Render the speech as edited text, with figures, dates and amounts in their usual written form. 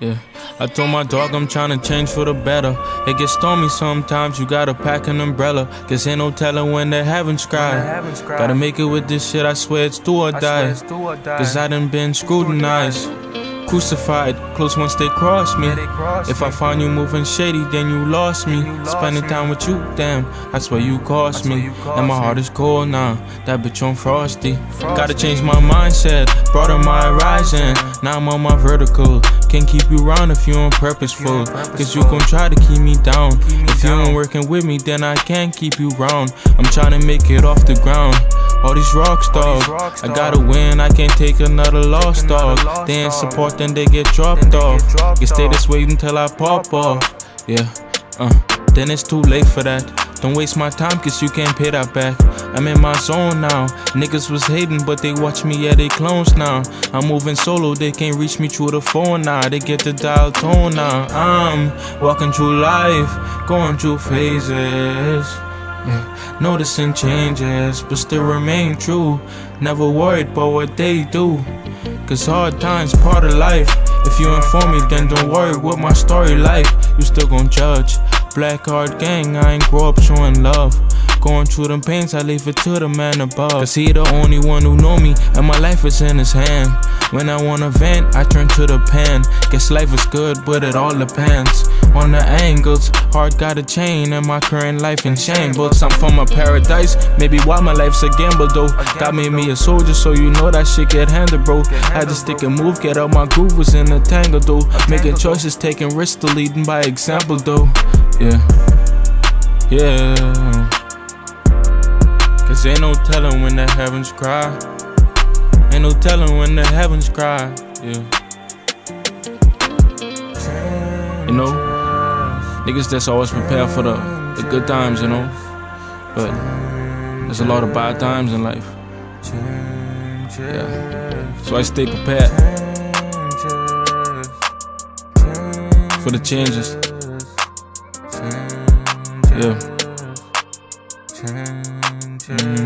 Yeah, I told my dog I'm tryna change for the better. It gets stormy sometimes, you gotta pack an umbrella. Guess ain't no telling when the heavens cry. Gotta make it with this shit, I swear it's do or die. Cause I done been scrutinized, crucified, close once they cross me. If I find you moving shady, then you lost me. Spending time with you, damn, I swear you cost me. And my heart is cold now, that bitch on frosty. Gotta change my mindset, broaden my horizon. Now I'm on my vertical, can't keep you round if you ain't purposeful. Cause you gon' try to keep me down. If you ain't working with me, then I can't keep you round. I'm tryna make it off the ground. All these rocks, dog, I gotta win, I can't take another loss, dog. They ain't support, then they get dropped off. You stay this way until I pop off. Yeah, then it's too late for that. Don't waste my time, cause you can't pay that back. I'm in my zone now. Niggas was hating, but they watch me, yeah, they clones now. I'm moving solo, they can't reach me through the phone now. They get the dial tone now. I'm walking through life, going through phases. Yeah. Noticing changes, but still remain true. Never worried about what they do, cause hard times part of life. If you inform me, then don't worry what my story like. You still gon' judge. Black Heart Gang, I ain't grow up showing love. Going through them pains, I leave it to the man above. Cause he the only one who know me, and my life is in his hand. When I wanna vent, I turn to the pen. Guess life is good, but it all depends on the angles. Heart got a chain, and my current life in shambles. I'm from a paradise, maybe why my life's a gamble though. God made me a soldier, so you know that shit get handled, bro. I just stick and move, get out my groove, was in a tangle though. Making choices, taking risks, to leading by example though. Yeah, yeah. Cause ain't no telling when the heavens cry. Ain't no telling when the heavens cry. Yeah. You know, niggas that's always prepared for the good times, you know. But there's a lot of bad times in life. Yeah. So I stay prepared for the changes. Yeah.